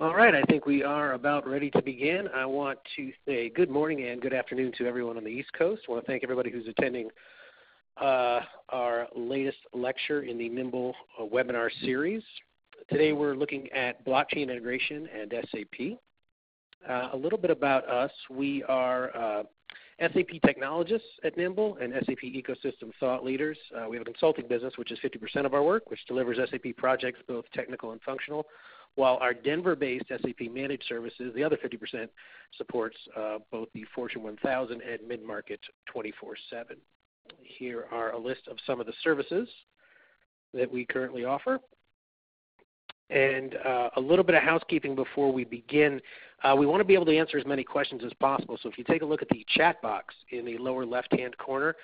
All right, I think we are about ready to begin. I want to say good morning and good afternoon to everyone on the East Coast. I want to thank everybody who's attending our latest lecture in the Nimble webinar series. Today we're looking at blockchain integration and SAP. A little bit about us. We are SAP technologists at Nimble and SAP ecosystem thought leaders. We have a consulting business, which is 50% of our work, which delivers SAP projects, both technical and functional, while our Denver-based SAP managed services, the other 50%, supports both the Fortune 1000 and mid-market 24/7. Here are a list of some of the services that we currently offer. And a little bit of housekeeping before we begin. We want to be able to answer as many questions as possible. So if you take a look at the chat box in the lower left-hand corner,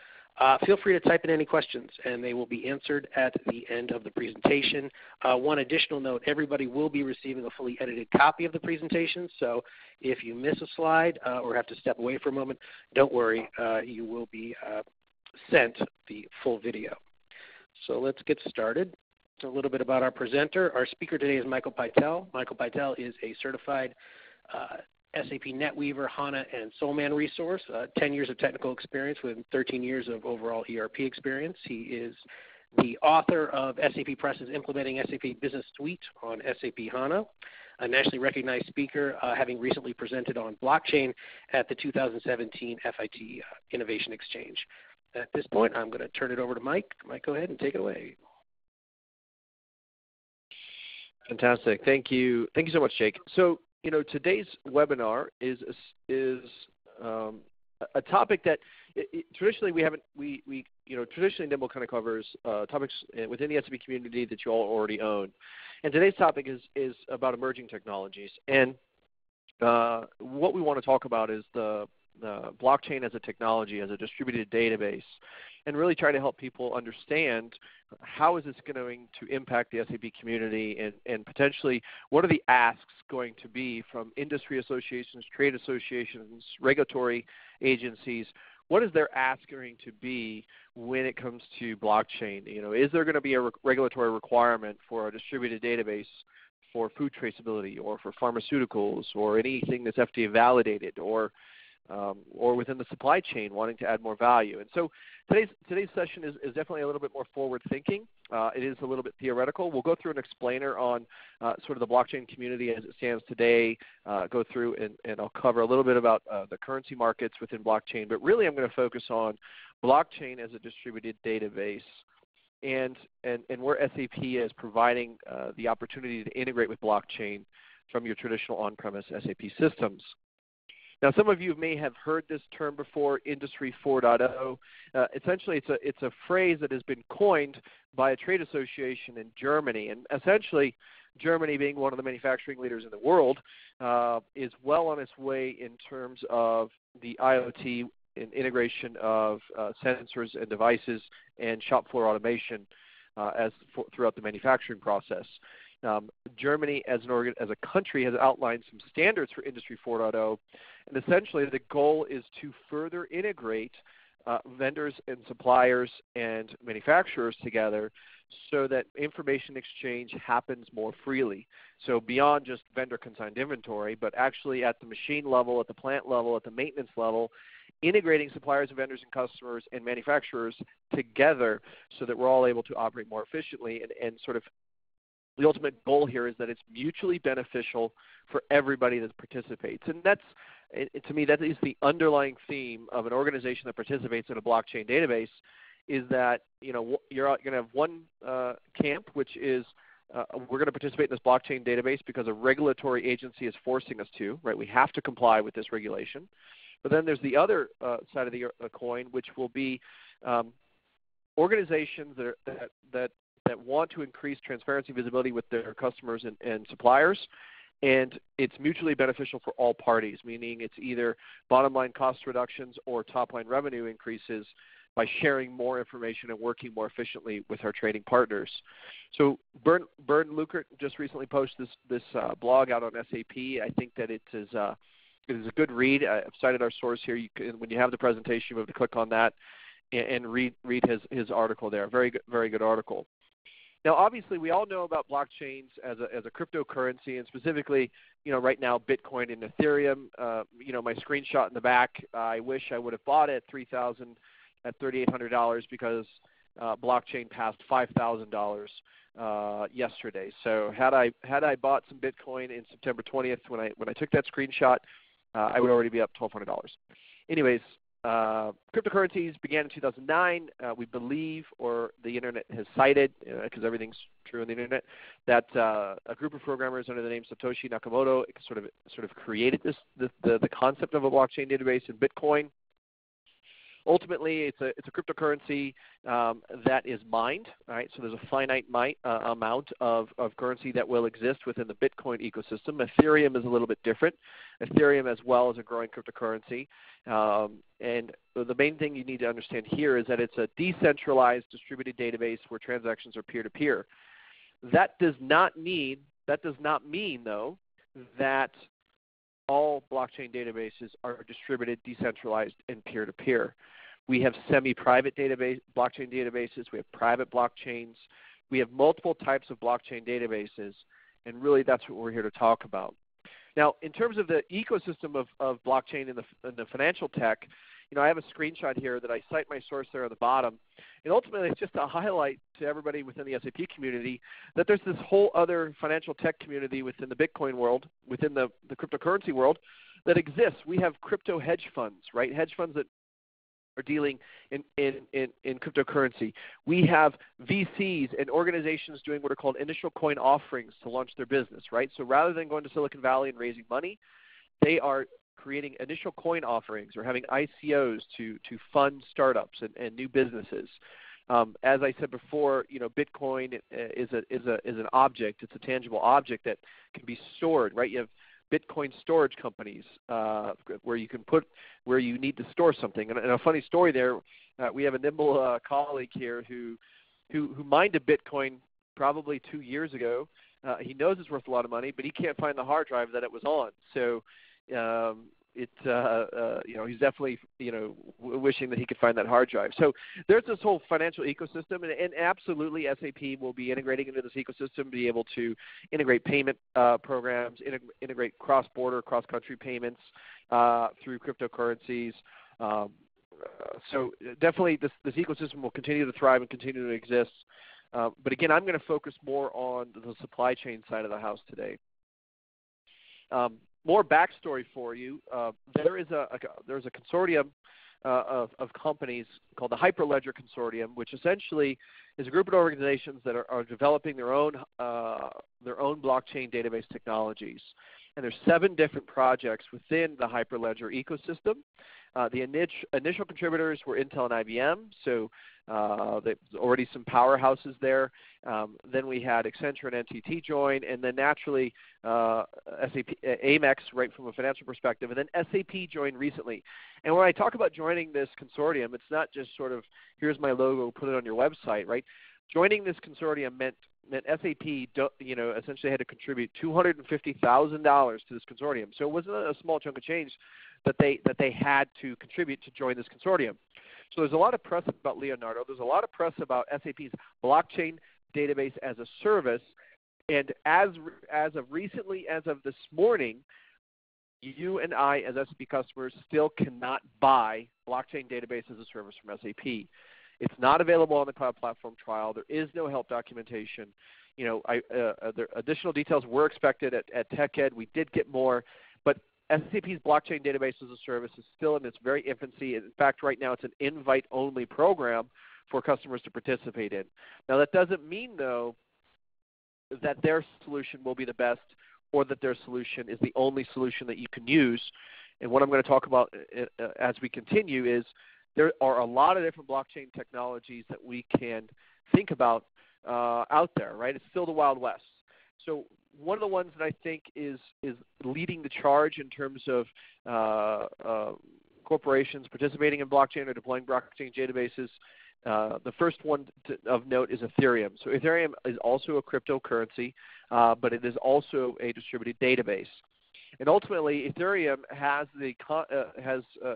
feel free to type in any questions, and they will be answered at the end of the presentation. One additional note, everybody will be receiving a fully edited copy of the presentation. So if you miss a slide or have to step away for a moment, don't worry. You will be sent the full video. So let's get started. A little bit about our presenter. Our speaker today is Michael Pytel. Michael Pytel is a certified SAP NetWeaver, HANA, and Solman resource, 10 years of technical experience with 13 years of overall ERP experience. He is the author of SAP Press is Implementing SAP Business Suite on SAP HANA, a nationally recognized speaker, having recently presented on blockchain at the 2017 FIT Innovation Exchange. At this point, I'm going to turn it over to Mike. Mike, go ahead and take it away. Fantastic. Thank you. Thank you so much, Jake. So, you know, today's webinar is a topic that traditionally we haven't traditionally Nimble kind of covers topics within the SAP community that you all already own, and today's topic is about emerging technologies. And what we want to talk about is the blockchain as a technology, as a distributed database, and really try to help people understand how is this going to impact the SAP community, and potentially what are the asks going to be from industry associations, trade associations, regulatory agencies. What is their ask going to be when it comes to blockchain? You know, is there going to be a regulatory requirement for a distributed database for food traceability or for pharmaceuticals or anything that's FDA validated, or within the supply chain wanting to add more value? And so today's session is definitely a little bit more forward-thinking. It is a little bit theoretical. We'll go through an explainer on sort of the blockchain community as it stands today, go through and I'll cover a little bit about the currency markets within blockchain, but really I'm going to focus on blockchain as a distributed database and where SAP is providing the opportunity to integrate with blockchain from your traditional on-premise SAP systems. Now, some of you may have heard this term before, Industry 4.0. Essentially, it's a phrase that has been coined by a trade association in Germany. And essentially, Germany, being one of the manufacturing leaders in the world, is well on its way in terms of the IoT and integration of sensors and devices and shop floor automation throughout the manufacturing process. Germany as a country has outlined some standards for Industry 4.0, and essentially the goal is to further integrate vendors and suppliers and manufacturers together so that information exchange happens more freely. So beyond just vendor consigned inventory, but actually at the machine level, at the plant level, at the maintenance level, integrating suppliers and vendors and customers and manufacturers together so that we're all able to operate more efficiently and sort of the ultimate goal here is that it's mutually beneficial for everybody that participates. And that's, to me, that is the underlying theme of an organization that participates in a blockchain database, is that, you know, you're going to have one camp, which is we're going to participate in this blockchain database because a regulatory agency is forcing us to, right? We have to comply with this regulation. But then there's the other side of the coin, which will be organizations that want to increase transparency and visibility with their customers and suppliers, and it's mutually beneficial for all parties, meaning it's either bottom-line cost reductions or top-line revenue increases by sharing more information and working more efficiently with our trading partners. So Bernd Lukert just recently posted this blog out on SAP. I think that it is a good read. I've cited our source here. You can, when you have the presentation, you have to click on that and read his article there. Very good article. Now, obviously, we all know about blockchains as a cryptocurrency, and specifically, you know, right now, Bitcoin and Ethereum. You know, my screenshot in the back. I wish I would have bought at $3,000, at $3,800 because blockchain passed $5,000 yesterday. So had I bought some Bitcoin in September 20th when I took that screenshot, I would already be up $1,200. Anyways. Cryptocurrencies began in 2009. We believe, or the Internet has cited, because everything's true on the Internet, that a group of programmers under the name Satoshi Nakamoto sort of created the concept of a blockchain database in Bitcoin. Ultimately, it's a cryptocurrency that is mined. Right? So there's a finite amount of currency that will exist within the Bitcoin ecosystem. Ethereum is a little bit different. Ethereum as well is a growing cryptocurrency. And the main thing you need to understand here is that it's a decentralized distributed database where transactions are peer-to-peer. That does not mean though, that all blockchain databases are distributed, decentralized, and peer-to-peer. We have semi-private blockchain databases. We have private blockchains. We have multiple types of blockchain databases, and really that's what we're here to talk about. Now, in terms of the ecosystem of blockchain in the financial tech, you know, I have a screenshot here that I cite my source there at the bottom. And ultimately, it's just a highlight to everybody within the SAP community that there's this whole other financial tech community within the Bitcoin world, within the cryptocurrency world that exists. We have crypto hedge funds, right? Hedge funds that are dealing in cryptocurrency. We have VCs and organizations doing what are called initial coin offerings to launch their business, right? So rather than going to Silicon Valley and raising money, they are creating initial coin offerings or having ICOs to fund startups and new businesses. As I said before, you know, Bitcoin is an object. It's a tangible object that can be stored, right? You have Bitcoin storage companies where you need to store something. And a funny story there, we have a Nimble colleague here who mined a Bitcoin probably 2 years ago. He knows it's worth a lot of money, but he can't find the hard drive that it was on. So you know, he's definitely, you know, wishing that he could find that hard drive. So there's this whole financial ecosystem, and absolutely SAP will be integrating into this ecosystem, be able to integrate payment programs, integrate cross-border, cross-country payments through cryptocurrencies. So definitely this ecosystem will continue to thrive and continue to exist. But again, I'm going to focus more on the supply chain side of the house today. More backstory for you. There's a consortium of companies called the Hyperledger Consortium, which essentially is a group of organizations that are developing their own blockchain database technologies. And there's 7 different projects within the Hyperledger ecosystem. The initial contributors were Intel and IBM, so there's already some powerhouses there. Then we had Accenture and NTT join, and then naturally SAP Amex, right, from a financial perspective, and then SAP joined recently. And when I talk about joining this consortium, it's not just sort of here's my logo, put it on your website, right? Joining this consortium meant that SAP, you know, essentially had to contribute $250,000 to this consortium. So it wasn't a small chunk of change that they had to contribute to join this consortium. So there's a lot of press about Leonardo. There's a lot of press about SAP's blockchain database as a service. And as of this morning, you and I as SAP customers still cannot buy blockchain database as a service from SAP. It's not available on the cloud platform trial. There is no help documentation. You know, additional details were expected at TechEd. We did get more, but SAP's blockchain database as a service is still in its very infancy. In fact, right now it's an invite-only program for customers to participate in. Now, that doesn't mean, though, that their solution will be the best or that their solution is the only solution that you can use. And what I'm going to talk about as we continue is there are a lot of different blockchain technologies that we can think about out there, right? It's still the Wild West. So one of the ones that I think is leading the charge in terms of corporations participating in blockchain or deploying blockchain databases, the first one of note is Ethereum. So Ethereum is also a cryptocurrency, but it is also a distributed database. And ultimately, Ethereum has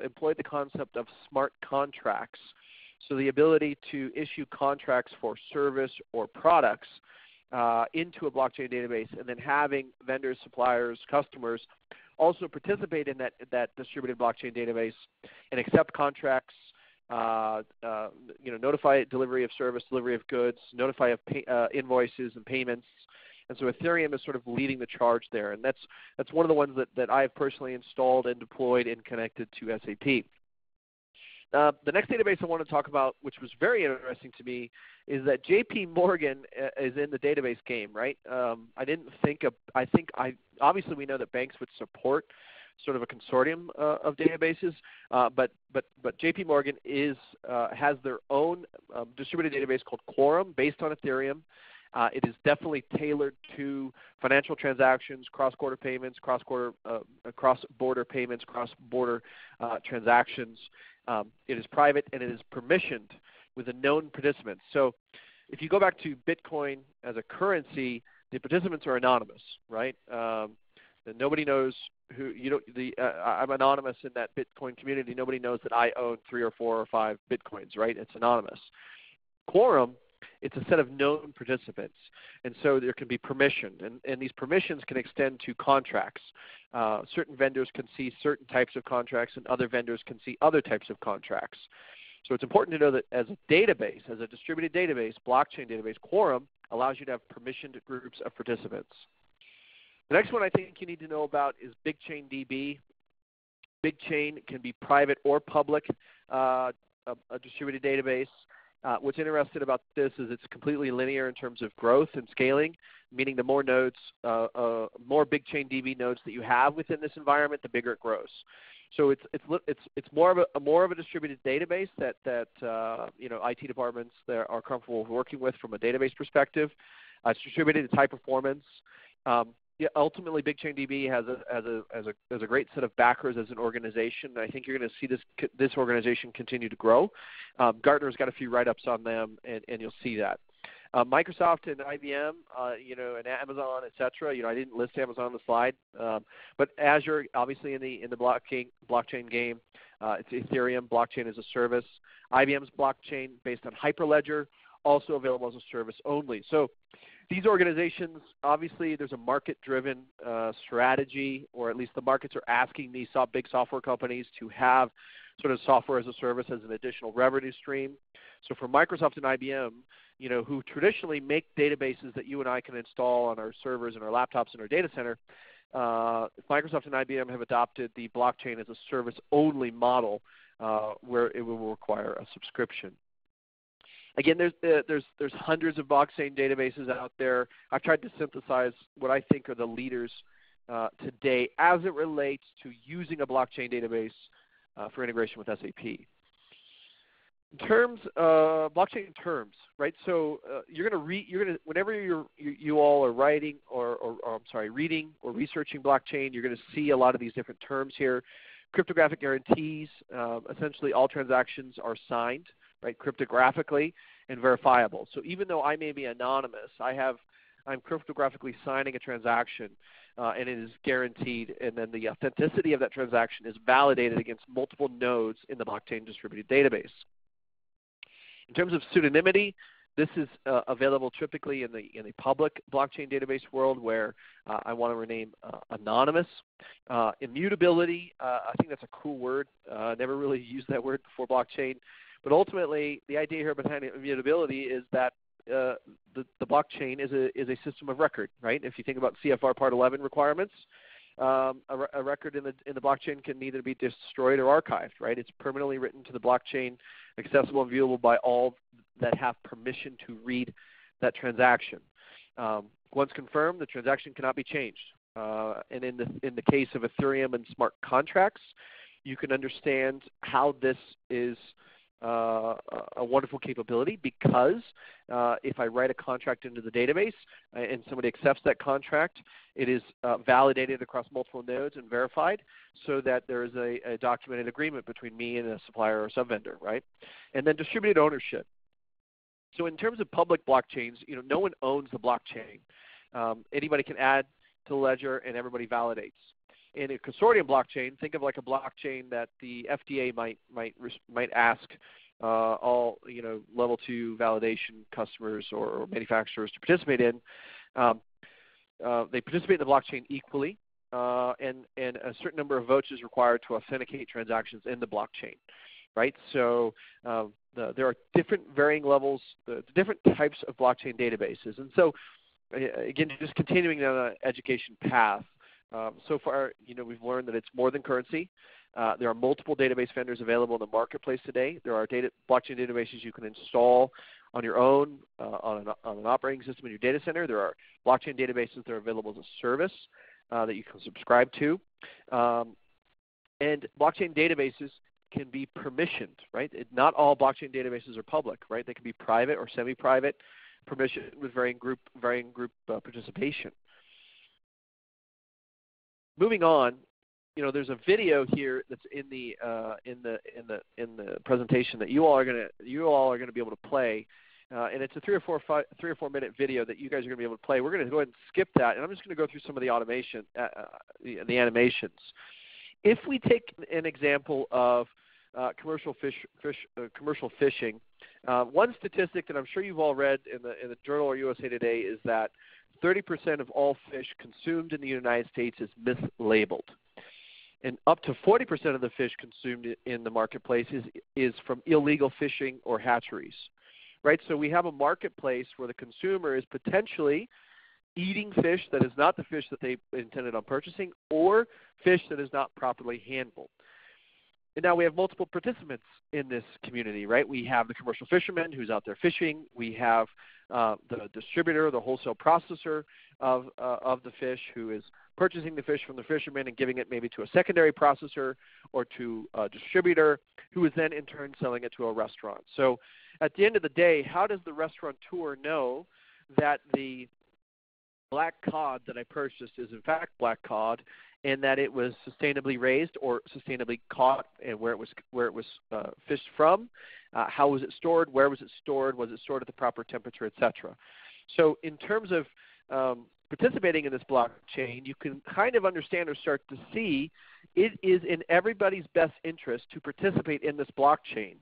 employed the concept of smart contracts. So the ability to issue contracts for service or products into a blockchain database, and then having vendors, suppliers, customers also participate in that distributed blockchain database and accept contracts, notify delivery of service, delivery of goods, notify of invoices and payments. And so Ethereum is sort of leading the charge there. And that's one of the ones that I've personally installed and deployed and connected to SAP. The next database I want to talk about, which was very interesting to me, is that JP Morgan is in the database game, right? Obviously we know that banks would support sort of a consortium of databases, but JP Morgan has their own distributed database called Quorum based on Ethereum. It is definitely tailored to financial transactions, cross-border payments, cross-border payments, cross-border transactions. It is private and it is permissioned with a known participant. So if you go back to Bitcoin as a currency, the participants are anonymous, right? Nobody knows who you don't. I'm anonymous in that Bitcoin community. Nobody knows that I own 3 or 4 or 5 Bitcoins, right? It's anonymous. Quorum. It's a set of known participants, and so there can be permission, and these permissions can extend to contracts. Certain vendors can see certain types of contracts, and other vendors can see other types of contracts. So it's important to know that as a database, as a distributed database, blockchain database, Quorum allows you to have permissioned groups of participants. The next one I think you need to know about is BigchainDB. Bigchain can be private or public, a distributed database. What's interesting about this is it's completely linear in terms of growth and scaling, meaning the more nodes, more BigchainDB nodes that you have within this environment, the bigger it grows. So it's more of a distributed database that IT departments there are comfortable working with from a database perspective. It's distributed, it's high performance. Ultimately, BigchainDB has a great set of backers as an organization. I think you're going to see this organization continue to grow. Gartner's got a few write-ups on them, and you'll see that. Microsoft and IBM, and Amazon, etc. I didn't list Amazon on the slide, but Azure, obviously in the blockchain game, it's Ethereum blockchain as a service. IBM's blockchain based on Hyperledger, also available as a service only. So these organizations, obviously, there's a market-driven strategy, or at least the markets are asking these big software companies to have sort of software as a service as an additional revenue stream. So for Microsoft and IBM, who traditionally make databases that you and I can install on our servers and our laptops and our data center, Microsoft and IBM have adopted the blockchain as a service-only model where it will require a subscription. Again, there's hundreds of blockchain databases out there. I've tried to synthesize what I think are the leaders today as it relates to using a blockchain database for integration with SAP. In terms of blockchain terms, right? So whenever you all are writing reading or researching blockchain, you're going to see a lot of these different terms here. Cryptographic guarantees. Essentially, all transactions are signed, right, cryptographically and verifiable. So even though I may be anonymous, I'm cryptographically signing a transaction, and it is guaranteed. And then the authenticity of that transaction is validated against multiple nodes in the blockchain distributed database. In terms of pseudonymity, this is available typically in the public blockchain database world, where I want to rename anonymous. Immutability, I think that's a cool word. Never really used that word before blockchain. But ultimately, the idea here behind immutability is that the blockchain is a system of record, right? If you think about CFR Part 11 requirements, a record in the blockchain can either be destroyed or archived, right? It's permanently written to the blockchain, accessible and viewable by all that have permission to read that transaction. Once confirmed, the transaction cannot be changed. And in the case of Ethereum and smart contracts, you can understand how this is a wonderful capability, because if I write a contract into the database and somebody accepts that contract, it is validated across multiple nodes and verified, so that there is a documented agreement between me and a supplier or sub-vendor, right? And then distributed ownership. So in terms of public blockchains, no one owns the blockchain. Anybody can add to the ledger and everybody validates. In a consortium blockchain, think of like a blockchain that the FDA might ask all level 2 validation customers or manufacturers to participate in. They participate in the blockchain equally, and a certain number of votes is required to authenticate transactions in the blockchain, right? So there are different varying levels, different types of blockchain databases. And so, again, just continuing down the education path, so far, we've learned that it's more than currency. There are multiple database vendors available in the marketplace today. There are blockchain databases you can install on your own, on an operating system in your data center. There are blockchain databases that are available as a service that you can subscribe to. And blockchain databases can be permissioned, right? Not all blockchain databases are public, right? They can be private or semi-private, permissioned with varying group participation. Moving on, there's a video here that's in the presentation that you all are going to be able to play, and it's a 3 or 4 minute video that you guys are going to be able to play. We're going to go ahead and skip that, and I'm just going to go through some of the automation, the animations. If we take an example of commercial phishing, one statistic that I'm sure you've all read in the Journal or USA Today is that 30% of all fish consumed in the United States is mislabeled. And up to 40% of the fish consumed in the marketplace is from illegal fishing or hatcheries, right? So we have a marketplace where the consumer is potentially eating fish that is not the fish that they intended on purchasing, or fish that is not properly handled. And now we have multiple participants in this community, right? We have the commercial fisherman who's out there fishing. We have the distributor, the wholesale processor of the fish, who is purchasing the fish from the fisherman and giving it maybe to a secondary processor or to a distributor, who is then in turn selling it to a restaurant. So at the end of the day, how does the restaurateur know that the black cod that I purchased is in fact black cod, and that it was sustainably raised or sustainably caught, and where it was fished from? How was it stored? Where was it stored? Was it stored at the proper temperature, etc.? So in terms of participating in this blockchain, you can kind of understand or start to see it is in everybody's best interest to participate in this blockchain.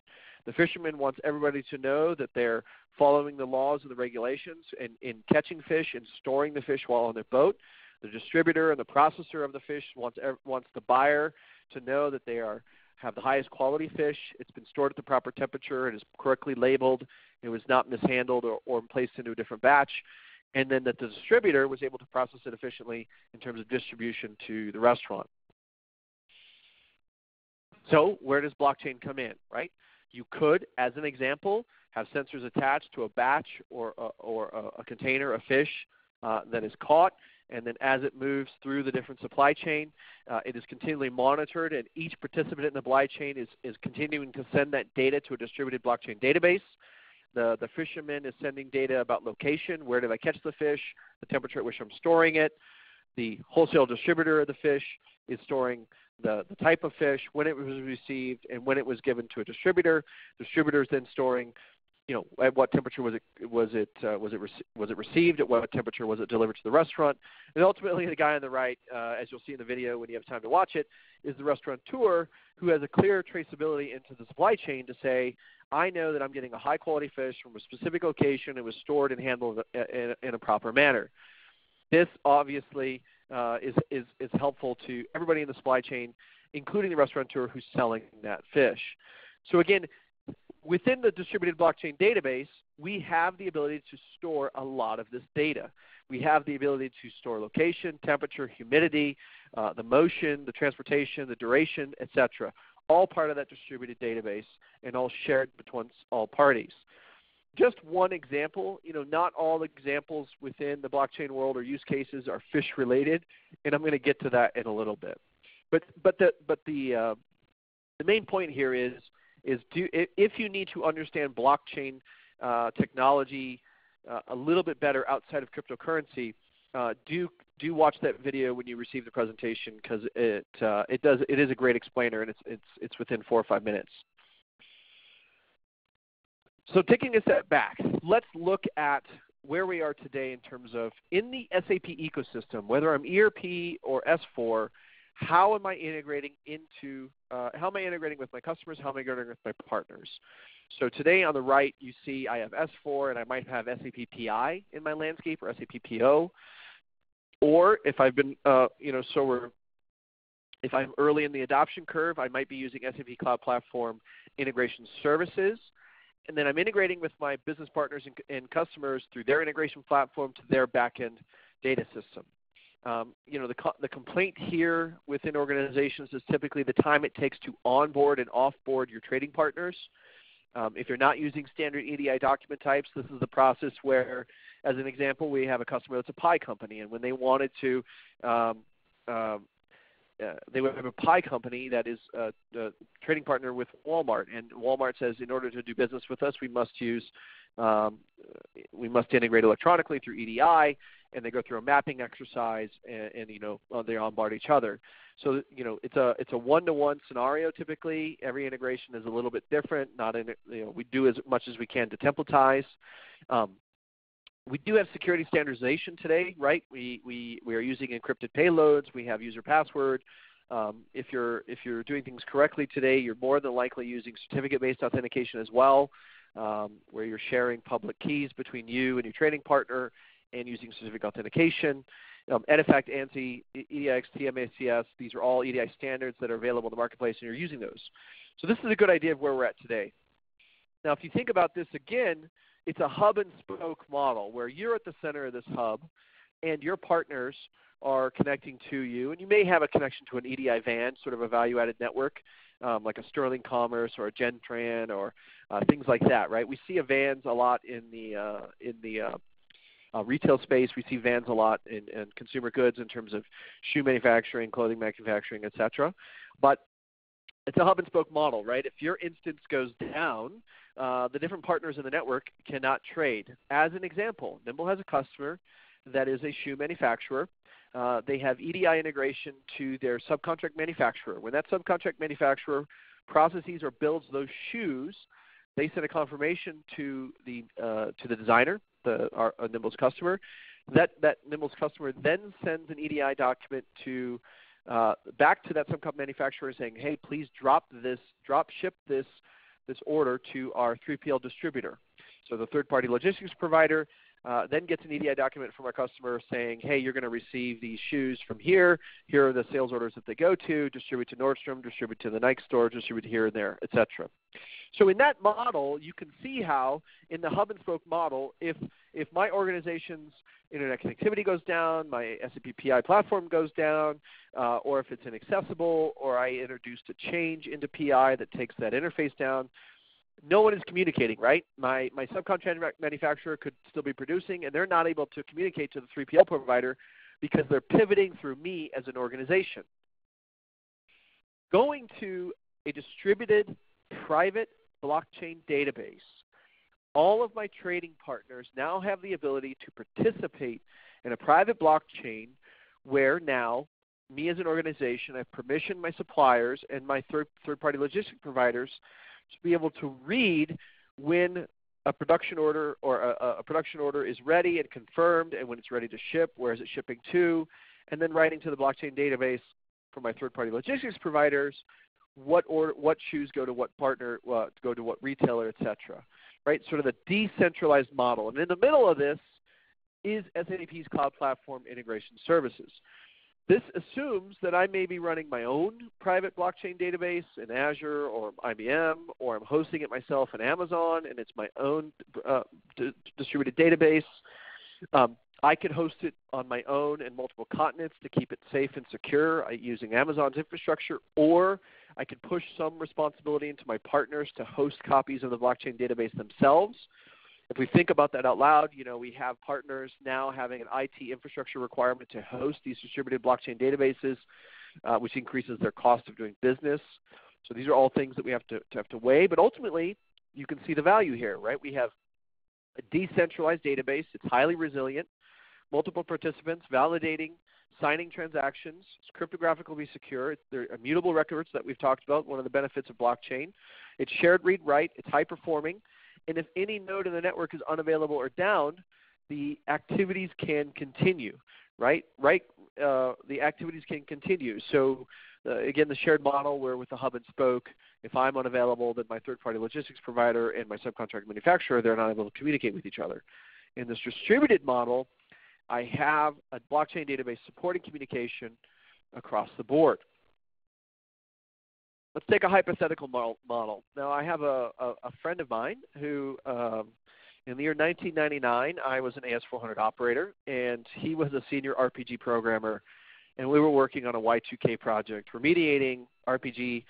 The fisherman wants everybody to know that they're following the laws and the regulations in catching fish and storing the fish while on their boat. The distributor and the processor of the fish wants the buyer to know that they have the highest quality fish. It's been stored at the proper temperature. It is correctly labeled. It was not mishandled or placed into a different batch. And then that the distributor was able to process it efficiently in terms of distribution to the restaurant. So where does blockchain come in, right? You could, as an example, have sensors attached to a batch or a container of fish that is caught, and then as it moves through the different supply chain, it is continually monitored, and each participant in the supply chain is continuing to send that data to a distributed blockchain database. The fisherman is sending data about location, where did I catch the fish, the temperature at which I'm storing it. The wholesale distributor of the fish is storing the type of fish, when it was received, and when it was given to a distributor. Distributor is then storing, at what temperature was it received? At what temperature was it delivered to the restaurant? And ultimately, the guy on the right, as you'll see in the video when you have time to watch it, is the restaurateur, who has a clear traceability into the supply chain to say, I know that I'm getting a high-quality fish from a specific location. It was stored and handled in a proper manner. This obviously is helpful to everybody in the supply chain, including the restaurateur who's selling that fish. So again, within the distributed blockchain database, we have the ability to store a lot of this data. We have the ability to store location, temperature, humidity, the motion, the transportation, the duration, etc. All part of that distributed database, and all shared between all parties. Just one example, not all examples within the blockchain world or use cases are fish related, and I'm going to get to that in a little bit. But the main point here is if you need to understand blockchain technology a little bit better outside of cryptocurrency, do watch that video when you receive the presentation, because it is a great explainer, and it's within 4 or 5 minutes. So taking a step back, let's look at where we are today in terms of in the SAP ecosystem, whether I'm ERP or S4. How am I integrating with my customers? How am I integrating with my partners? So today on the right, you see I have S4, and I might have SAP PI in my landscape or SAP PO. Or if I've been, if I'm early in the adoption curve, I might be using SAP Cloud Platform Integration Services. And then I'm integrating with my business partners and customers through their integration platform to their back-end data system. The complaint here within organizations is typically the time it takes to onboard and offboard your trading partners. If you're not using standard EDI document types, this is the process where, as an example, we have a customer that's a PI company, and when they wanted to they would have a PI company that is a trading partner with Walmart, and Walmart says, in order to do business with us, we must use, we must integrate electronically through EDI, and they go through a mapping exercise, and they onboard each other. So it's a one-to-one scenario typically. Every integration is a little bit different. We do as much as we can to templatize. We do have security standardization today, right? We are using encrypted payloads. We have user password. If you're doing things correctly today, you're more than likely using certificate-based authentication as well, where you're sharing public keys between you and your trading partner and using specific authentication. EDIFACT, ANSI, EDIX, TMACS, these are all EDI standards that are available in the marketplace, and you're using those. So this is a good idea of where we're at today. Now, if you think about this again, it's a hub-and-spoke model where you're at the center of this hub, and your partners are connecting to you. And you may have a connection to an EDI van, sort of a value-added network, like a Sterling Commerce or a Gentran or things like that, right? We see vans a lot in the retail space. We see vans a lot in consumer goods in terms of shoe manufacturing, clothing manufacturing, et cetera. But it's a hub-and-spoke model, right? If your instance goes down, the different partners in the network cannot trade. As an example, Nimble has a customer that is a shoe manufacturer. They have EDI integration to their subcontract manufacturer. When that subcontract manufacturer processes or builds those shoes, they send a confirmation to the designer, Nimble's customer. That Nimble's customer then sends an EDI document back to that subcontract manufacturer saying, hey, please drop ship this order to our 3PL distributor. So the third-party logistics provider then gets an EDI document from our customer saying, hey, you're going to receive these shoes from here. Here are the sales orders that they go to, distribute to Nordstrom, distribute to the Nike store, distribute here and there, et cetera. So in that model, you can see how in the hub-and-spoke model, if my organization's internet connectivity goes down, my SAP PI platform goes down, or if it's inaccessible, or I introduced a change into PI that takes that interface down, no one is communicating, right? My subcontract manufacturer could still be producing, and they're not able to communicate to the 3PL provider because they're pivoting through me as an organization. Going to a distributed private blockchain database, all of my trading partners now have the ability to participate in a private blockchain where now me as an organization, I've permissioned my suppliers and my third-party logistic providers to be able to read when a production order or a production order is ready and confirmed and when it's ready to ship, where is it shipping to, and then writing to the blockchain database for my third-party logistics providers what shoes go to what partner, go to what retailer, et cetera, right? Sort of a decentralized model. And in the middle of this is SAP's Cloud Platform Integration Services. This assumes that I may be running my own private blockchain database in Azure or IBM, or I'm hosting it myself in Amazon, and it's my own distributed database. I could host it on my own in multiple continents to keep it safe and secure using Amazon's infrastructure, or I could push some responsibility into my partners to host copies of the blockchain database themselves. If we think about that out loud, we have partners now having an IT infrastructure requirement to host these distributed blockchain databases, which increases their cost of doing business. So these are all things that we have to weigh. But ultimately, you can see the value here, right? We have a decentralized database. It's highly resilient. Multiple participants validating, signing transactions. It's cryptographically secure. There are immutable records that we've talked about, one of the benefits of blockchain. It's shared read-write. It's high-performing. And if any node in the network is unavailable or down, the activities can continue, right? the activities can continue. So again, the shared model where with the hub and spoke, if I'm unavailable, then my third-party logistics provider and my subcontract manufacturer, they're not able to communicate with each other. In this distributed model, I have a blockchain database supporting communication across the board. Let's take a hypothetical model. Now, I have a friend of mine who, in the year 1999, I was an AS400 operator, and he was a senior RPG programmer, and we were working on a Y2K project, remediating RPG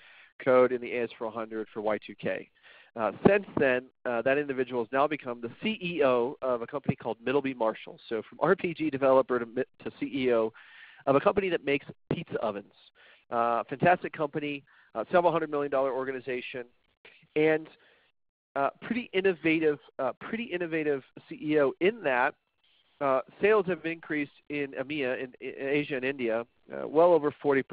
code in the AS400 for Y2K. Since then, that individual has now become the CEO of a company called Middleby Marshall. So from RPG developer to CEO of a company that makes pizza ovens. Fantastic company, several $100 million organization, and pretty innovative CEO in that sales have increased in EMEA, in Asia and India, well over 40%.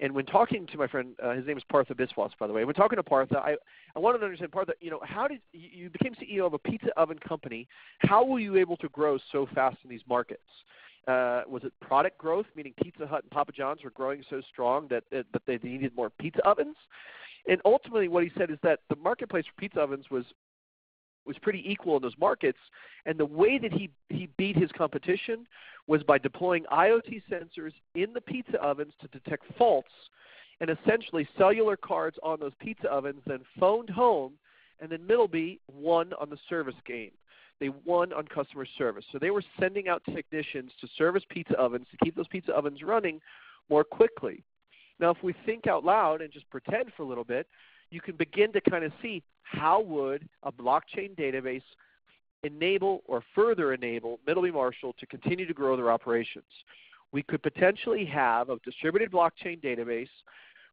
And when talking to my friend, his name is Partha Biswas, by the way. When talking to Partha, I wanted to understand, Partha, you know, how did you became CEO of a pizza oven company? How were you able to grow so fast in these markets? Was it product growth, meaning Pizza Hut and Papa John's were growing so strong that they needed more pizza ovens? And ultimately what he said is that the marketplace for pizza ovens was pretty equal in those markets, and the way that he beat his competition was by deploying IoT sensors in the pizza ovens to detect faults, and essentially cellular cards on those pizza ovens then phoned home, and then Middleby won on the service game. They won on customer service. So they were sending out technicians to service pizza ovens to keep those pizza ovens running more quickly. Now, if we think out loud and just pretend for a little bit, you can begin to kind of see how would a blockchain database enable or further enable Middleby Marshall to continue to grow their operations. We could potentially have a distributed blockchain database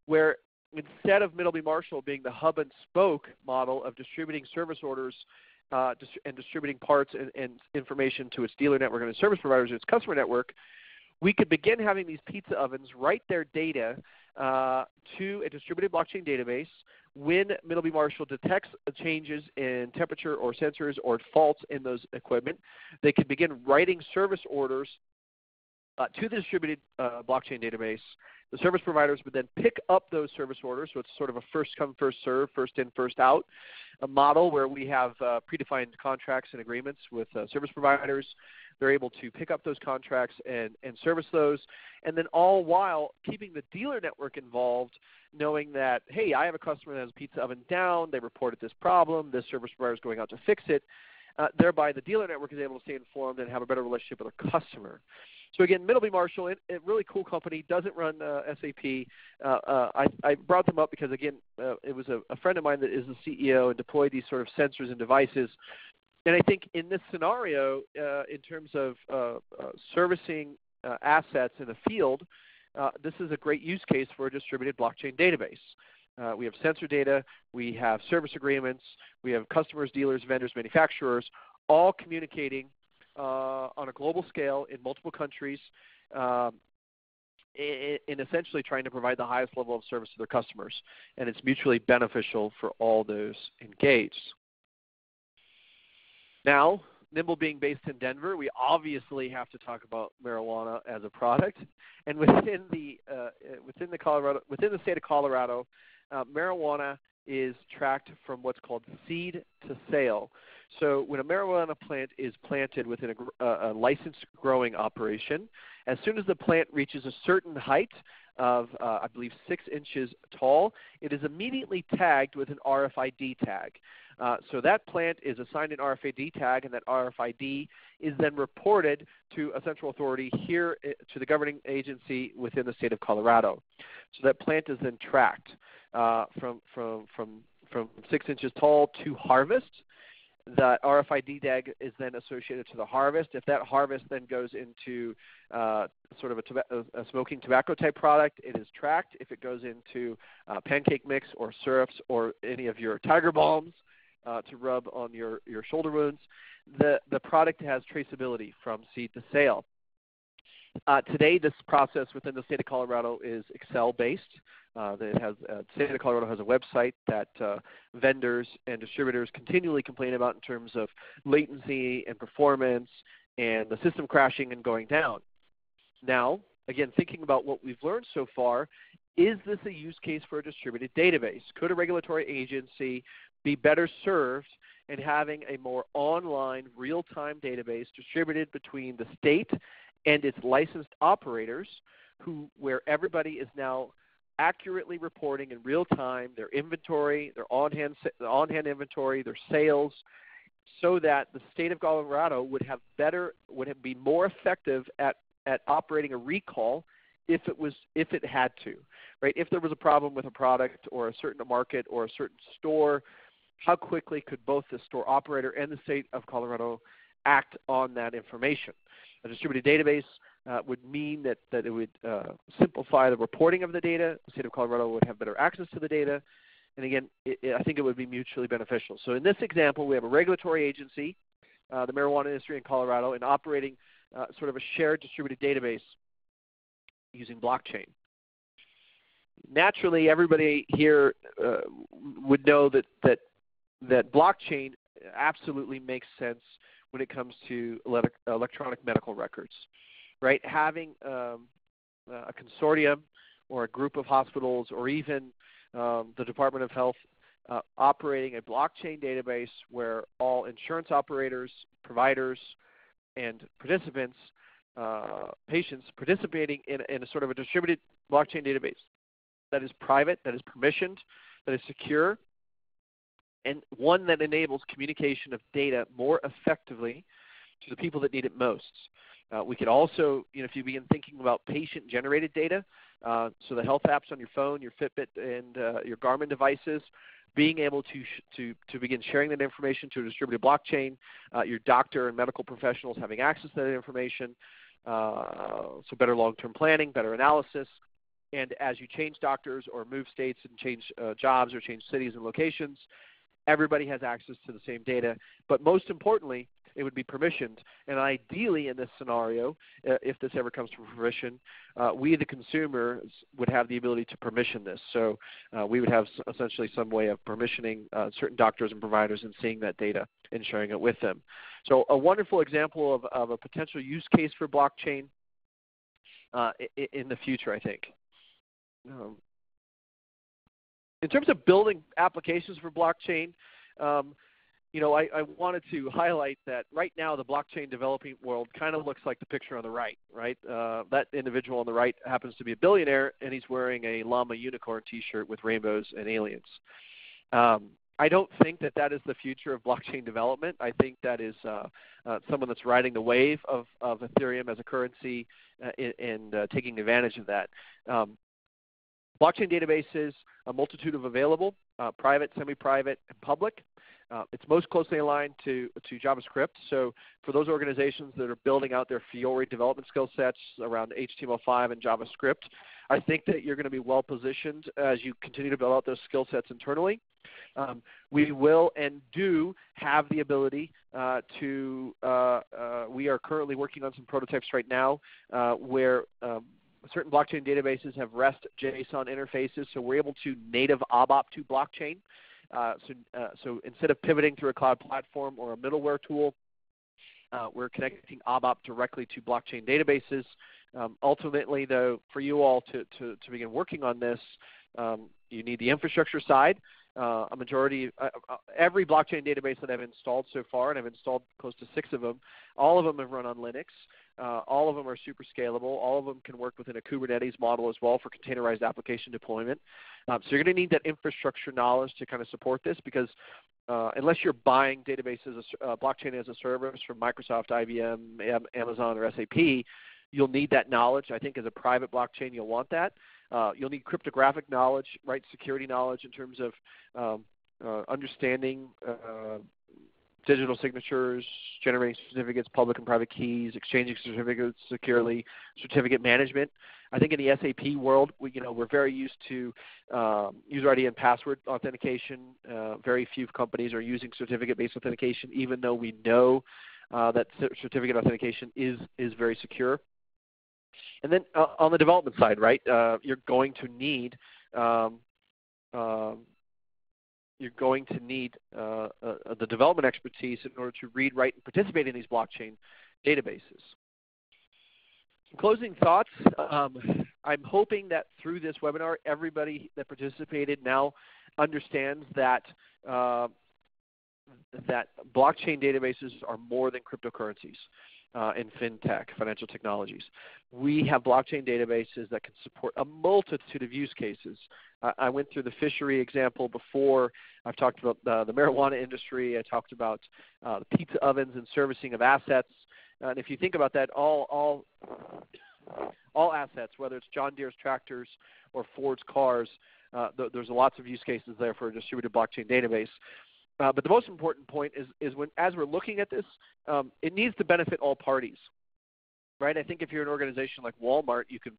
where instead of Middleby Marshall being the hub and spoke model of distributing service orders and distributing parts and information to its dealer network and its service providers and its customer network, we could begin having these pizza ovens write their data to a distributed blockchain database. When Middleby Marshall detects changes in temperature or sensors or faults in those equipment, they could begin writing service orders to the distributed blockchain database. The service providers would then pick up those service orders, so it's sort of a first-come, first-serve, first-in, first-out model where we have predefined contracts and agreements with service providers. They're able to pick up those contracts and service those, and then all while keeping the dealer network involved, knowing that, hey, I have a customer that has a pizza oven down, they reported this problem, this service provider is going out to fix it, thereby the dealer network is able to stay informed and have a better relationship with their customer. So again, Middleby Marshall, a really cool company, doesn't run SAP. I brought them up because, again, it was a friend of mine that is the CEO and deployed these sort of sensors and devices. And I think in this scenario, in terms of servicing assets in the field, this is a great use case for a distributed blockchain database. We have sensor data, we have service agreements, we have customers, dealers, vendors, manufacturers, all communicating on a global scale in multiple countries in essentially trying to provide the highest level of service to their customers. And it's mutually beneficial for all those engaged. Now, Nimble being based in Denver, we obviously have to talk about marijuana as a product. And within the state of Colorado, marijuana is tracked from what's called seed to sale. So when a marijuana plant is planted within a licensed growing operation, as soon as the plant reaches a certain height of, I believe, 6 inches tall, it is immediately tagged with an RFID tag. So that plant is assigned an RFID tag, and that RFID is then reported to a central authority here to the governing agency within the state of Colorado. So that plant is then tracked from 6 inches tall to harvest. The RFID tag is then associated to the harvest. If that harvest then goes into sort of a smoking tobacco type product, it is tracked. If it goes into pancake mix or syrups or any of your tiger balms to rub on your shoulder wounds, the product has traceability from seed to sale. Today, this process within the state of Colorado is Excel-based. The state of Colorado has a website that vendors and distributors continually complain about in terms of latency and performance and the system crashing and going down. Now, again, thinking about what we've learned so far, is this a use case for a distributed database? Could a regulatory agency be better served in having a more online, real-time database distributed between the state and its licensed operators, where everybody is now accurately reporting in real time their inventory, their on-hand inventory, their sales, so that the state of Colorado would be more effective at operating a recall if it had to, right? If there was a problem with a product or a certain market or a certain store, how quickly could both the store operator and the state of Colorado act on that information? A distributed database would mean that it would simplify the reporting of the data. The state of Colorado would have better access to the data. And again, I think it would be mutually beneficial. So in this example, we have a regulatory agency, the marijuana industry in Colorado, and operating sort of a shared distributed database using blockchain. Naturally, everybody here would know that blockchain absolutely makes sense when it comes to electronic medical records, right? Having a consortium or a group of hospitals or even the Department of Health operating a blockchain database where all insurance operators, providers, and patients participating in a sort of a distributed blockchain database that is private, that is permissioned, that is secure, and one that enables communication of data more effectively to the people that need it most. We could also, if you begin thinking about patient-generated data, so the health apps on your phone, your Fitbit, and your Garmin devices, being able to begin sharing that information to a distributed blockchain, your doctor and medical professionals having access to that information, so better long-term planning, better analysis. And as you change doctors or move states and change jobs or change cities and locations, everybody has access to the same data. But most importantly, it would be permissioned. And ideally in this scenario, if this ever comes to fruition, we the consumers would have the ability to permission this. So we would have essentially some way of permissioning certain doctors and providers and seeing that data and sharing it with them. So a wonderful example of a potential use case for blockchain in the future, I think. In terms of building applications for blockchain, I wanted to highlight that right now the blockchain developing world kind of looks like the picture on the right, right? That individual on the right happens to be a billionaire, and he's wearing a llama unicorn T-shirt with rainbows and aliens. I don't think that is the future of blockchain development. I think that is someone that's riding the wave of Ethereum as a currency and taking advantage of that. Blockchain databases, a multitude of available, private, semi-private, and public. It's most closely aligned to JavaScript. So for those organizations that are building out their Fiori development skill sets around HTML5 and JavaScript, I think that you're going to be well positioned as you continue to build out those skill sets internally. We will and do have the ability we are currently working on some prototypes right now where certain blockchain databases have REST JSON interfaces, so we're able to native ABAP to blockchain. So instead of pivoting through a cloud platform or a middleware tool, we're connecting ABAP directly to blockchain databases. Ultimately, though, for you all to begin working on this, you need the infrastructure side. Every blockchain database that I've installed so far, and I've installed close to 6 of them, all of them have run on Linux. All of them are super scalable. All of them can work within a Kubernetes model as well for containerized application deployment. So you're going to need that infrastructure knowledge to kind of support this because unless you're buying databases, blockchain as a service from Microsoft, IBM, Amazon, or SAP, you'll need that knowledge. I think as a private blockchain, you'll want that. You'll need cryptographic knowledge, right, security knowledge in terms of understanding digital signatures, generating certificates, public and private keys, exchanging certificates securely, certificate management. I think in the SAP world, we're very used to user ID and password authentication. Very few companies are using certificate-based authentication, even though we know that certificate authentication is very secure. And then on the development side, right, you're going to need the development expertise in order to read, write, and participate in these blockchain databases. Some closing thoughts. I'm hoping that through this webinar, everybody that participated now understands that that blockchain databases are more than cryptocurrencies and fintech, financial technologies. We have blockchain databases that can support a multitude of use cases. I went through the fishery example before. I've talked about the marijuana industry. I talked about the pizza ovens and servicing of assets. And if you think about that, all assets, whether it's John Deere's tractors or Ford's cars, there's lots of use cases there for a distributed blockchain database. But the most important point is when, as we're looking at this, it needs to benefit all parties, right? I think if you're an organization like Walmart, you can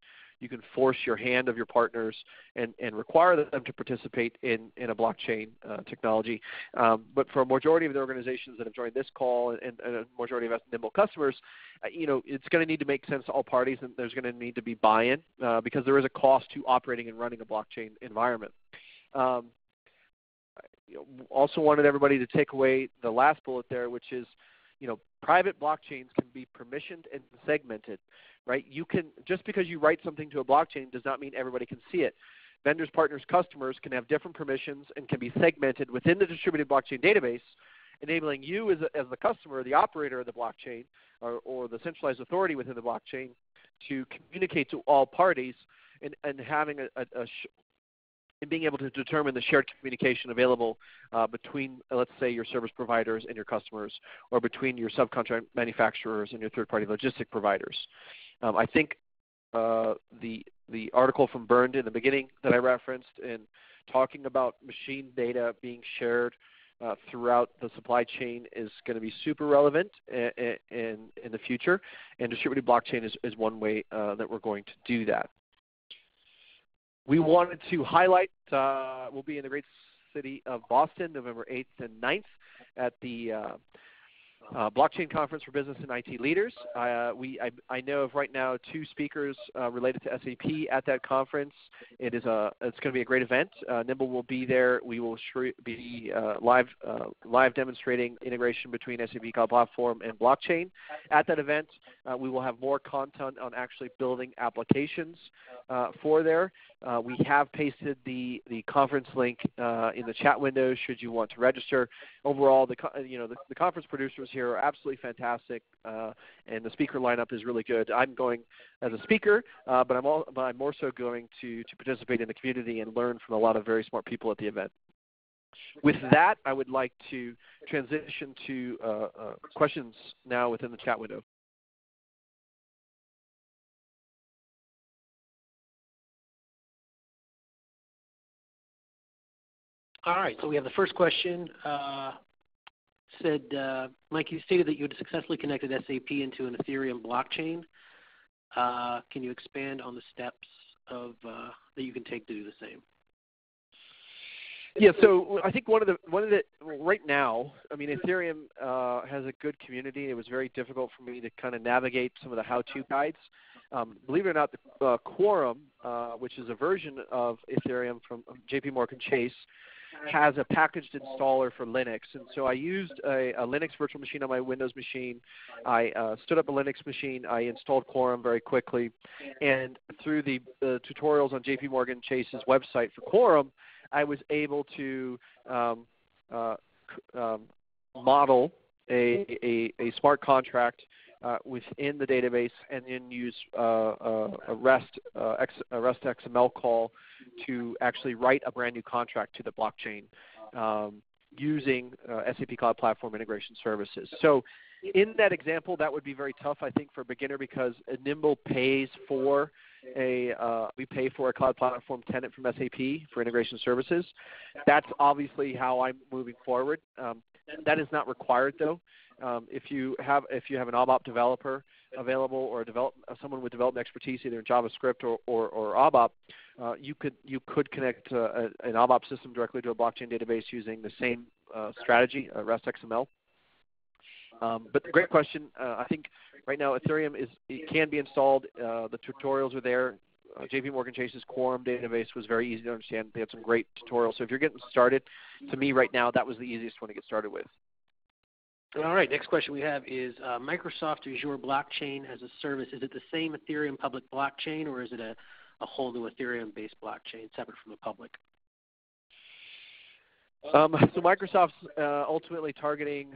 force your hand of your partners and require them to participate in a blockchain technology. But for a majority of the organizations that have joined this call and a majority of us Nimble customers, you know, it's going to need to make sense to all parties, and there's going to need to be buy-in because there is a cost to operating and running a blockchain environment. Also wanted everybody to take away the last bullet there, which is, you know, private blockchains can be permissioned and segmented, right? You can, just because you write something to a blockchain does not mean everybody can see it. Vendors, partners, customers can have different permissions and can be segmented within the distributed blockchain database, enabling you as the customer, the operator of the blockchain, or the centralized authority within the blockchain to communicate to all parties and having and being able to determine the shared communication available between, let's say, your service providers and your customers, or between your subcontract manufacturers and your third-party logistic providers. I think the article from Bernd in the beginning that I referenced in talking about machine data being shared throughout the supply chain is going to be super relevant in the future, and distributed blockchain is one way that we're going to do that. We wanted to highlight, we'll be in the great city of Boston, November 8th and 9th at the Blockchain Conference for Business and IT Leaders. I know of right now 2 speakers related to SAP at that conference. It's going to be a great event. Nimble will be there. We will be live demonstrating integration between SAP Cloud Platform and blockchain. At that event, we will have more content on actually building applications for there. We have pasted the conference link in the chat window should you want to register. Overall, the conference producers here are absolutely fantastic, and the speaker lineup is really good. I'm going as a speaker, but I'm more so going to participate in the community and learn from a lot of very smart people at the event. With that, I would like to transition to questions now within the chat window. All right, so we have the first question. Mike, you stated that you had successfully connected SAP into an Ethereum blockchain. Can you expand on the steps of that you can take to do the same? Yeah, so I think right now, I mean, Ethereum has a good community. It was very difficult for me to kind of navigate some of the how-to guides. Believe it or not, the Quorum, which is a version of Ethereum from JP Morgan Chase, has a packaged installer for Linux. And so I used a Linux virtual machine on my Windows machine. I stood up a Linux machine. I installed Quorum very quickly. And through the tutorials on JP Morgan Chase's website for Quorum, I was able to model a smart contract within the database, and then use a REST XML call to actually write a brand new contract to the blockchain using SAP Cloud Platform integration services. So in that example, that would be very tough, I think, for a beginner, because Nimble pays for a Cloud Platform tenant from SAP for integration services. That's obviously how I'm moving forward. That is not required, though. If you have an ABAP developer available, or someone with development expertise either in JavaScript or ABAP, you could connect an ABAP system directly to a blockchain database using the same strategy, REST XML. But great question. I think right now Ethereum can be installed. The tutorials are there. JP Morgan Chase's Quorum database was very easy to understand. They had some great tutorials. So if you're getting started, to me right now that was the easiest one to get started with. All right, next question we have is Microsoft Azure Blockchain as a Service. Is it the same Ethereum public blockchain, or is it a whole new Ethereum-based blockchain separate from the public? So Microsoft's ultimately targeting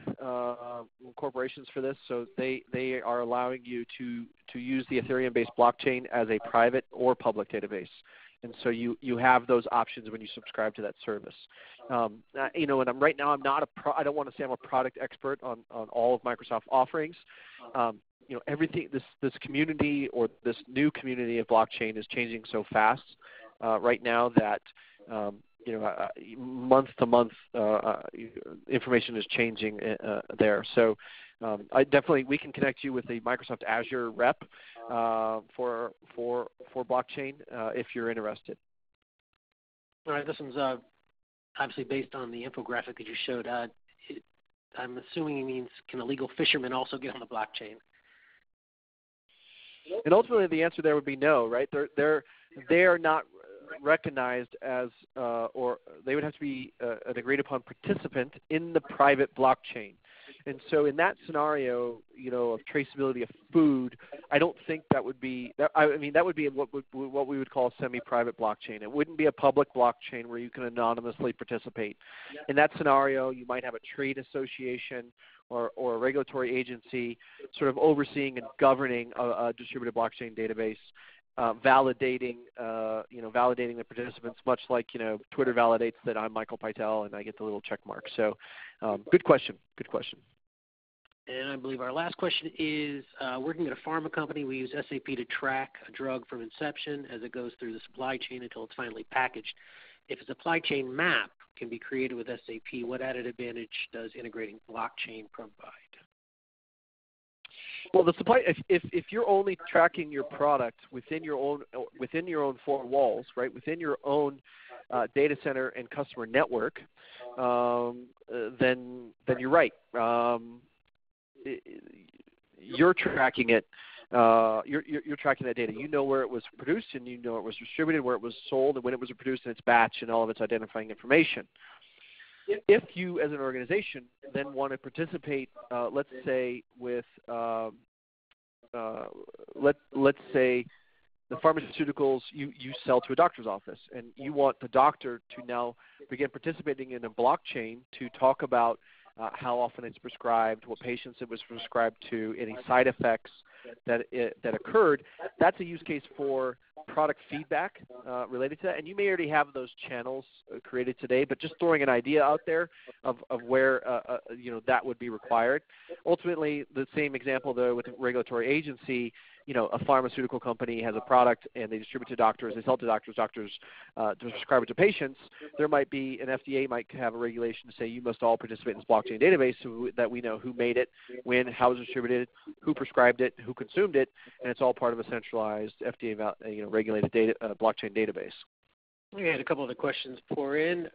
corporations for this, so they are allowing you to use the Ethereum-based blockchain as a private or public database. And so you have those options when you subscribe to that service. You know, and right now I'm not I don't want to say I'm a product expert on all of Microsoft offerings. You know, everything this community or this new community of blockchain is changing so fast right now that you know, month to month information is changing there. So we can connect you with a Microsoft Azure rep for blockchain if you're interested. All right, this one's obviously based on the infographic that you showed. I'm assuming it means can illegal fishermen also get on the blockchain? And ultimately, the answer there would be no, right? They're not recognized as, or they would have to be an agreed upon participant in the private blockchain. And so in that scenario, you know, of traceability of food, I don't think that would be, I mean, that would be what we would call a semi-private blockchain. It wouldn't be a public blockchain where you can anonymously participate. In that scenario, you might have a trade association or a regulatory agency sort of overseeing and governing a distributed blockchain database. Validating, you know, validating the participants, much like, you know, Twitter validates that I'm Michael Pytel and I get the little check mark. So good question. Good question. And I believe our last question is working at a pharma company, we use SAP to track a drug from inception as it goes through the supply chain until it's finally packaged. If a supply chain map can be created with SAP, what added advantage does integrating blockchain provide? Well, the supply if you're only tracking your product within your own four walls, right, within your own data center and customer network, then you're right. You're tracking it. You're tracking that data. You know where it was produced, and you know where it was distributed, where it was sold, and when it was produced in its batch, and all of its identifying information. If you, as an organization, then want to participate, let's say with, let's say, the pharmaceuticals you sell to a doctor's office, and you want the doctor to now begin participating in a blockchain to talk about how often it's prescribed, what patients it was prescribed to, any side effects that occurred. That's a use case for product feedback related to that, and you may already have those channels created today, but just throwing an idea out there of where you know, that would be required. Ultimately, the same example though with a regulatory agency, you know, a pharmaceutical company has a product and they distribute to doctors, they sell to doctors to prescribe it to patients. There might be an FDA might have a regulation to say you must all participate in this blockchain database so that we know who made it, when, how it was distributed, who prescribed it, who consumed it, and it's all part of a centralized FDA, you know, regulated data, blockchain database. We had a couple other questions pour in.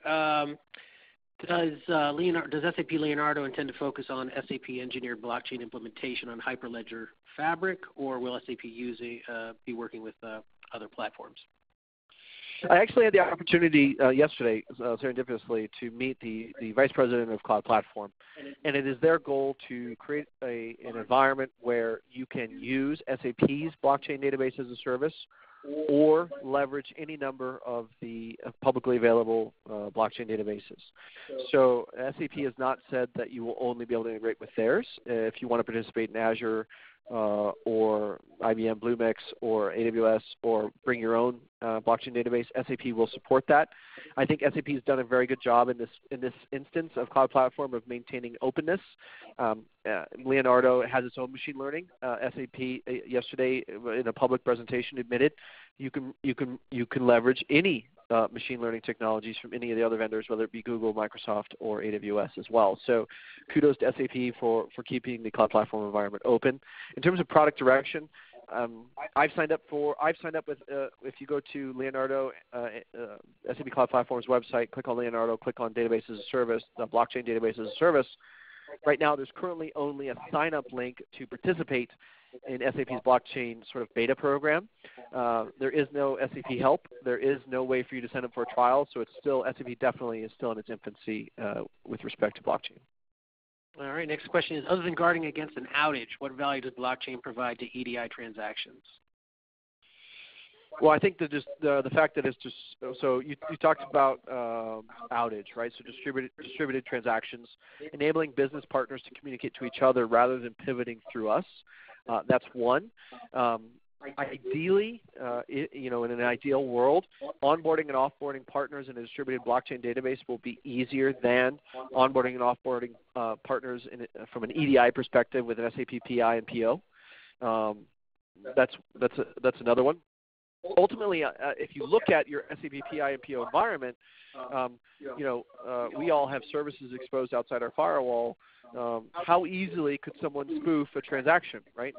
Does SAP Leonardo intend to focus on SAP engineered blockchain implementation on Hyperledger Fabric, or will SAP be working with other platforms? I actually had the opportunity yesterday, serendipitously, to meet the Vice President of Cloud Platform. And it is their goal to create an environment where you can use SAP's blockchain database as a service or leverage any number of the publicly available blockchain databases. So SAP has not said that you will only be able to integrate with theirs. If you want to participate in Azure or IBM Bluemix or AWS or bring your own blockchain database, SAP will support that. I think SAP has done a very good job in this instance of Cloud Platform of maintaining openness. Leonardo has its own machine learning. SAP yesterday in a public presentation admitted you can leverage any machine learning technologies from any of the other vendors, whether it be Google, Microsoft, or AWS as well. So kudos to SAP for keeping the Cloud Platform environment open. In terms of product direction, I've signed up with if you go to Leonardo, SAP Cloud Platform's website, click on Leonardo, click on Database as a Service, the Blockchain Database as a Service. Right now there's currently only a sign-up link to participate in SAP's blockchain sort of beta program. There is no SAP help. There is no way for you to sign up for a trial, so it's still, SAP definitely is still in its infancy with respect to blockchain. All right, next question is, other than guarding against an outage, what value does blockchain provide to EDI transactions? Well, I think the fact that it's just, so you talked about outage, right? So distributed transactions, enabling business partners to communicate to each other rather than pivoting through us. That's one. Ideally, in an ideal world, onboarding and offboarding partners in a distributed blockchain database will be easier than onboarding and offboarding partners from an EDI perspective with an SAP PI and PO. That's another one. Ultimately, if you look at your SAP PI and PO environment, we all have services exposed outside our firewall. How easily could someone spoof a transaction, right?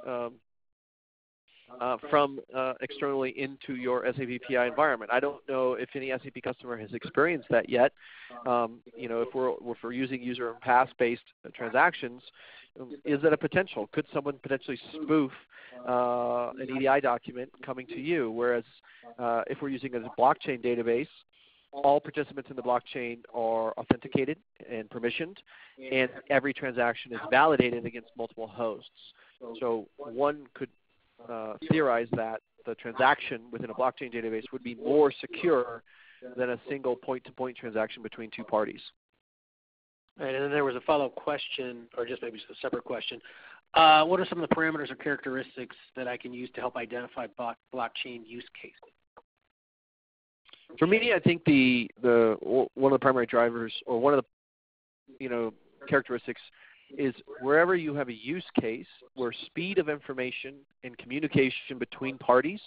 From externally into your SAP PI environment. I don't know if any SAP customer has experienced that yet. If we're using user and pass-based transactions, is that a potential? Could someone potentially spoof an EDI document coming to you? Whereas if we're using a blockchain database, all participants in the blockchain are authenticated and permissioned, and every transaction is validated against multiple hosts. So one could theorize that the transaction within a blockchain database would be more secure than a single point-to-point transaction between two parties. All right, and then there was a follow-up question, or just maybe a separate question. What are some of the parameters or characteristics that I can use to help identify blockchain use cases? For me, I think the one of the primary drivers, or one of the characteristics, is wherever you have a use case where speed of information and communication between parties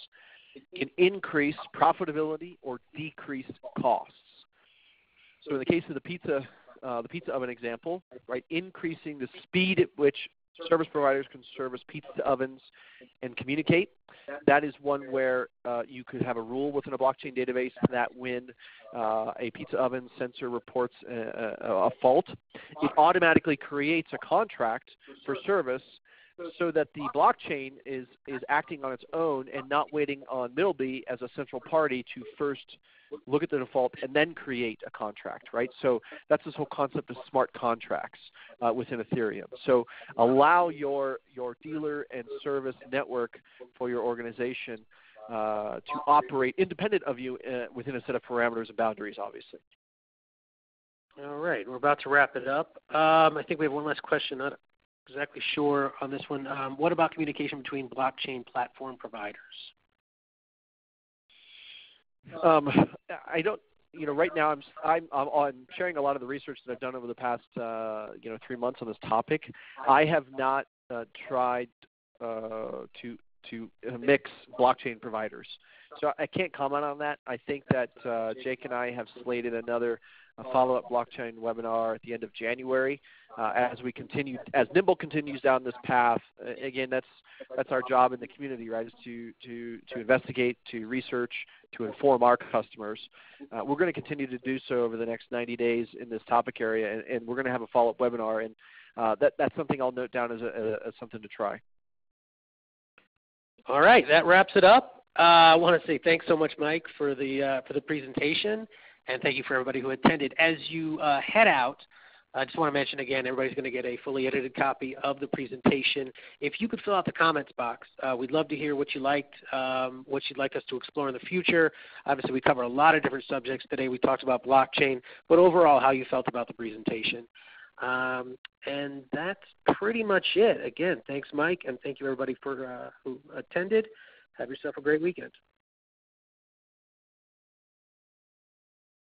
can increase profitability or decrease costs. So in the case of the pizza oven example, right, increasing the speed at which service providers can service pizza ovens and communicate, that is one where you could have a rule within a blockchain database that when a pizza oven sensor reports a fault, it automatically creates a contract for service so that the blockchain is acting on its own and not waiting on Middleby as a central party to first look at the default and then create a contract, right? So that's this whole concept of smart contracts within Ethereum. So allow your dealer and service network for your organization to operate independent of you within a set of parameters and boundaries, obviously. All right, we're about to wrap it up. I think we have one last question. Not exactly sure on this one. What about communication between blockchain platform providers? I don't. Right now I'm sharing a lot of the research that I've done over the past 3 months on this topic. I have not tried to mix blockchain providers, so I can't comment on that. I think that Jake and I have slated another follow-up blockchain webinar at the end of January as Nimble continues down this path. Again, that's our job in the community, right, is to investigate, to research, to inform our customers. We're going to continue to do so over the next 90 days in this topic area, and we're going to have a follow-up webinar, and that's something I'll note down as something to try. All right, that wraps it up. I want to say thanks so much, Mike, for the presentation, and thank you for everybody who attended. As you head out, I just want to mention again, everybody's going to get a fully edited copy of the presentation. If you could fill out the comments box, we'd love to hear what you liked, what you'd like us to explore in the future. Obviously, we cover a lot of different subjects today. We talked about blockchain, but overall, how you felt about the presentation. And that's pretty much it. Again, thanks, Mike, and thank you, everybody, who attended. Have yourself a great weekend.